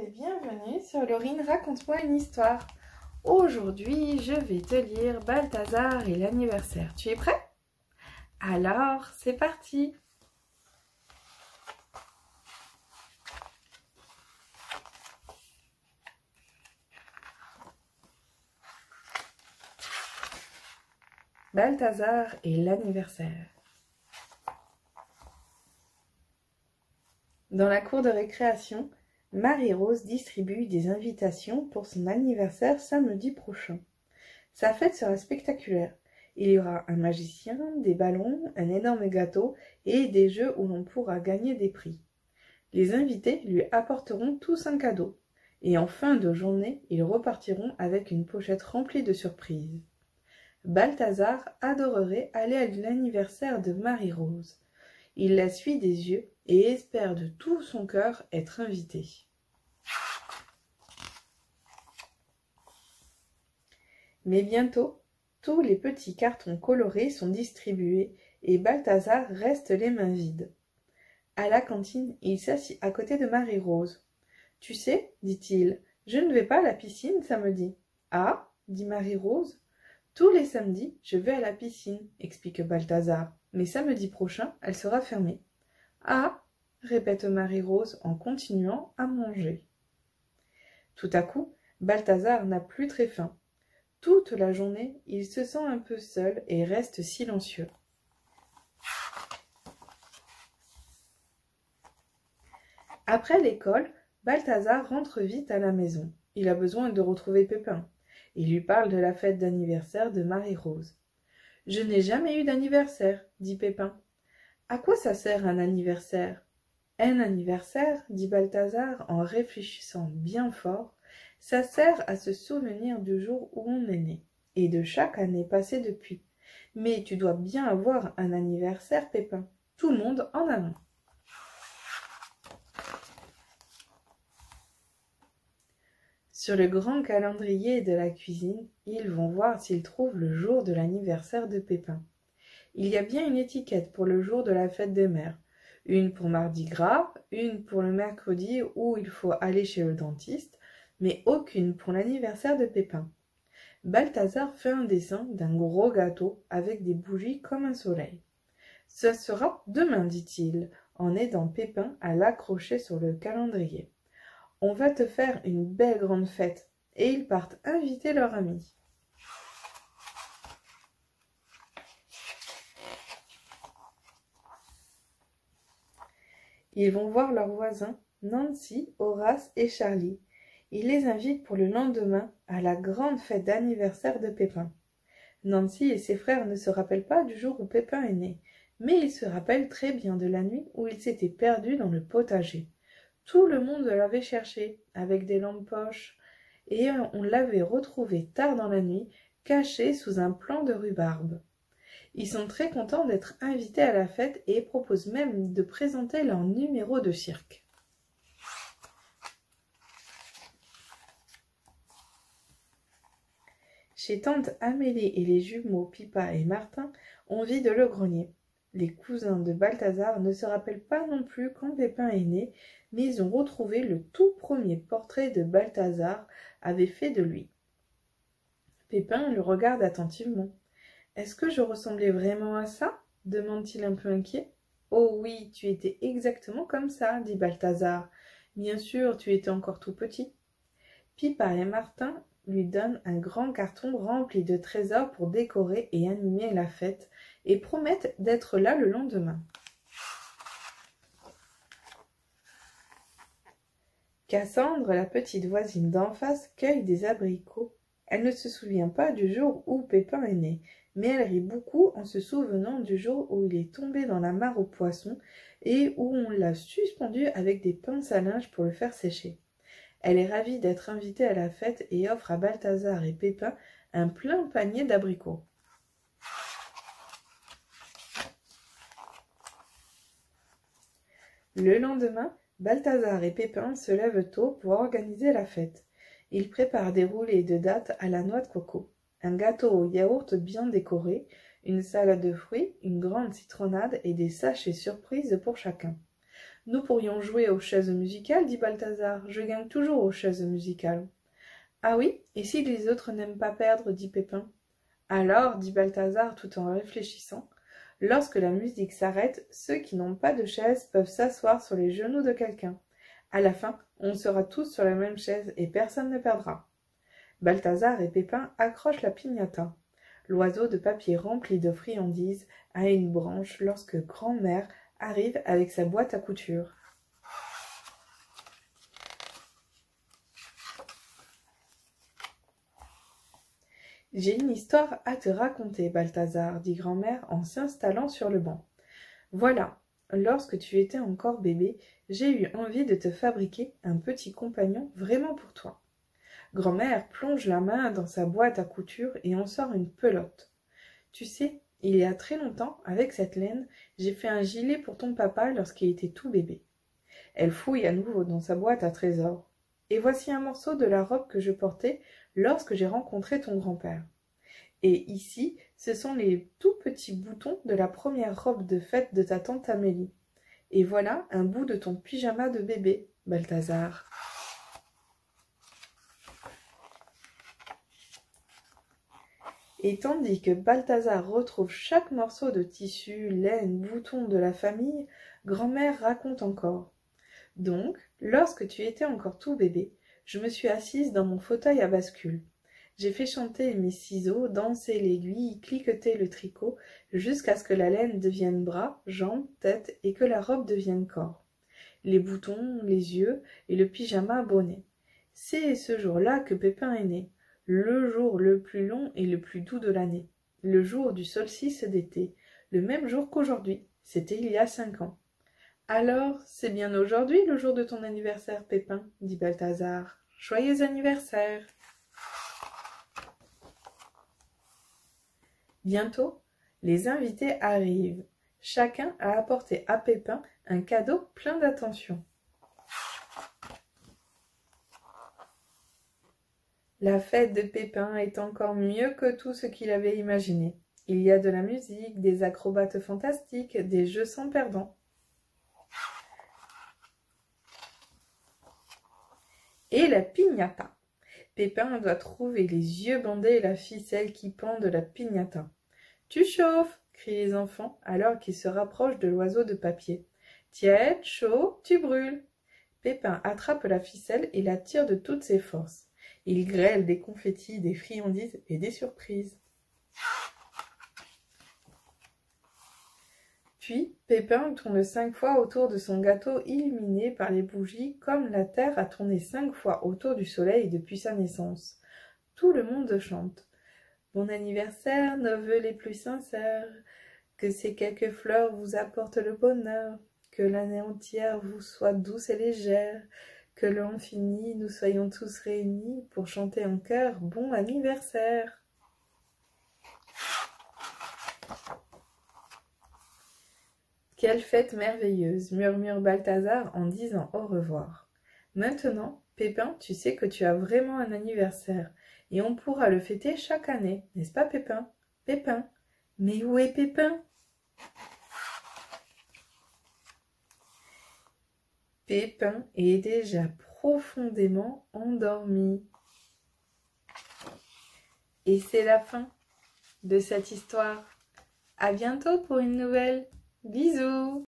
et bienvenue sur Laurine, Raconte moi une histoire. Aujourd'hui, je vais te lire Balthazar et l'anniversaire. Tu es prêt? Alors, c'est parti! Balthazar et l'anniversaire. Dans la cour de récréation, Marie-Rose distribue des invitations pour son anniversaire samedi prochain. Sa fête sera spectaculaire. Il y aura un magicien, des ballons, un énorme gâteau et des jeux où l'on pourra gagner des prix. Les invités lui apporteront tous un cadeau. Et en fin de journée, ils repartiront avec une pochette remplie de surprises. Balthazar adorerait aller à l'anniversaire de Marie-Rose. Il la suit des yeux et espère de tout son cœur être invité. Mais bientôt, tous les petits cartons colorés sont distribués et Balthazar reste les mains vides. À la cantine, il s'assit à côté de Marie-Rose. « Tu sais, dit-il, je ne vais pas à la piscine samedi. »« Ah, dit Marie-Rose. « Tous les samedis, je vais à la piscine, explique Balthazar. Mais samedi prochain, elle sera fermée. » « Ah !» répète Marie-Rose en continuant à manger. Tout à coup, Balthazar n'a plus très faim. Toute la journée, il se sent un peu seul et reste silencieux. Après l'école, Balthazar rentre vite à la maison. Il a besoin de retrouver Pépin. Il lui parle de la fête d'anniversaire de Marie-Rose. « Je n'ai jamais eu d'anniversaire, » dit Pépin. « À quoi ça sert un anniversaire ?»« Un anniversaire, dit Balthazar en réfléchissant bien fort, ça sert à se souvenir du jour où on est né, et de chaque année passée depuis. Mais tu dois bien avoir un anniversaire, Pépin. Tout le monde en a un. » Sur le grand calendrier de la cuisine, ils vont voir s'ils trouvent le jour de l'anniversaire de Pépin. Il y a bien une étiquette pour le jour de la fête des mères. Une pour mardi gras, une pour le mercredi où il faut aller chez le dentiste, mais aucune pour l'anniversaire de Pépin. Balthazar fait un dessin d'un gros gâteau avec des bougies comme un soleil. « Ce sera demain, dit-il, en aidant Pépin à l'accrocher sur le calendrier. On va te faire une belle grande fête. » Et ils partent inviter leur ami. Ils vont voir leurs voisins, Nancy, Horace et Charlie. Ils les invitent pour le lendemain à la grande fête d'anniversaire de Pépin. Nancy et ses frères ne se rappellent pas du jour où Pépin est né, mais ils se rappellent très bien de la nuit où il s'était perdu dans le potager. Tout le monde l'avait cherché, avec des lampes poches, et on l'avait retrouvé tard dans la nuit, caché sous un plant de rhubarbe. Ils sont très contents d'être invités à la fête et proposent même de présenter leur numéro de cirque. Chez tante Amélie et les jumeaux Pipa et Martin, on vit de le grenier. Les cousins de Balthazar ne se rappellent pas non plus quand Pépin est né, mais ils ont retrouvé le tout premier portrait de Balthazar avait fait de lui. Pépin le regarde attentivement. « Est-ce que je ressemblais vraiment à ça ?» demande-t-il un peu inquiet. « Oh oui, tu étais exactement comme ça, » dit Balthazar. « Bien sûr, tu étais encore tout petit. » Pipa et Martin lui donnent un grand carton rempli de trésors pour décorer et animer la fête et promettent d'être là le lendemain. Cassandre, la petite voisine d'en face, cueille des abricots. Elle ne se souvient pas du jour où Pépin est né, mais elle rit beaucoup en se souvenant du jour où il est tombé dans la mare aux poissons et où on l'a suspendu avec des pinces à linge pour le faire sécher. Elle est ravie d'être invitée à la fête et offre à Balthazar et Pépin un plein panier d'abricots. Le lendemain, Balthazar et Pépin se lèvent tôt pour organiser la fête. Ils préparent des roulés de dattes à la noix de coco, un gâteau au yaourt bien décoré, une salade de fruits, une grande citronnade et des sachets surprises pour chacun. Nous pourrions jouer aux chaises musicales, dit Balthazar. Je gagne toujours aux chaises musicales. Ah oui, et si les autres n'aiment pas perdre, dit Pépin. Alors, dit Balthazar tout en réfléchissant, lorsque la musique s'arrête, ceux qui n'ont pas de chaise peuvent s'asseoir sur les genoux de quelqu'un. À la fin, on sera tous sur la même chaise et personne ne perdra. Balthazar et Pépin accrochent la piñata. L'oiseau de papier rempli de friandises à une branche lorsque grand-mère arrive avec sa boîte à couture. « J'ai une histoire à te raconter, Balthazar, » dit grand-mère en s'installant sur le banc. « Voilà, lorsque tu étais encore bébé, j'ai eu envie de te fabriquer un petit compagnon vraiment pour toi. » Grand-mère plonge la main dans sa boîte à couture et en sort une pelote. « Tu sais, il y a très longtemps, avec cette laine, j'ai fait un gilet pour ton papa lorsqu'il était tout bébé. » Elle fouille à nouveau dans sa boîte à trésors. « Et voici un morceau de la robe que je portais lorsque j'ai rencontré ton grand-père. Et ici, ce sont les tout petits boutons de la première robe de fête de ta tante Amélie. Et voilà un bout de ton pyjama de bébé, Balthazar. » Et tandis que Balthazar retrouve chaque morceau de tissu, laine, bouton de la famille, grand-mère raconte encore. « Donc, lorsque tu étais encore tout bébé, je me suis assise dans mon fauteuil à bascule. J'ai fait chanter mes ciseaux, danser l'aiguille, cliqueter le tricot, jusqu'à ce que la laine devienne bras, jambes, tête et que la robe devienne corps. Les boutons, les yeux et le pyjama bonnet. C'est ce jour-là que Pépin est né. Le jour le plus long et le plus doux de l'année, le jour du solstice d'été, le même jour qu'aujourd'hui, c'était il y a 5 ans. Alors, c'est bien aujourd'hui le jour de ton anniversaire, Pépin, dit Balthazar. Joyeux anniversaire! Bientôt, les invités arrivent. Chacun a apporté à Pépin un cadeau plein d'attention. La fête de Pépin est encore mieux que tout ce qu'il avait imaginé. Il y a de la musique, des acrobates fantastiques, des jeux sans perdant. Et la piñata. Pépin doit trouver les yeux bandés et la ficelle qui pend de la piñata. « Tu chauffes !» crient les enfants alors qu'ils se rapprochent de l'oiseau de papier. « Tiède, chaud, tu brûles !» Pépin attrape la ficelle et la tire de toutes ses forces. Il grêle des confettis, des friandises et des surprises. Puis, Pépin tourne 5 fois autour de son gâteau illuminé par les bougies, comme la Terre a tourné 5 fois autour du soleil depuis sa naissance. Tout le monde chante. « Bon anniversaire, nos vœux les plus sincères, que ces quelques fleurs vous apportent le bonheur, que l'année entière vous soit douce et légère, que l'on finit, nous soyons tous réunis pour chanter en chœur bon anniversaire. » Quelle fête merveilleuse, murmure Balthazar en disant au revoir. Maintenant, Pépin, tu sais que tu as vraiment un anniversaire, et on pourra le fêter chaque année, n'est-ce pas Pépin? Pépin? Mais où est Pépin? Pépin est déjà profondément endormi. Et c'est la fin de cette histoire. À bientôt pour une nouvelle. Bisous!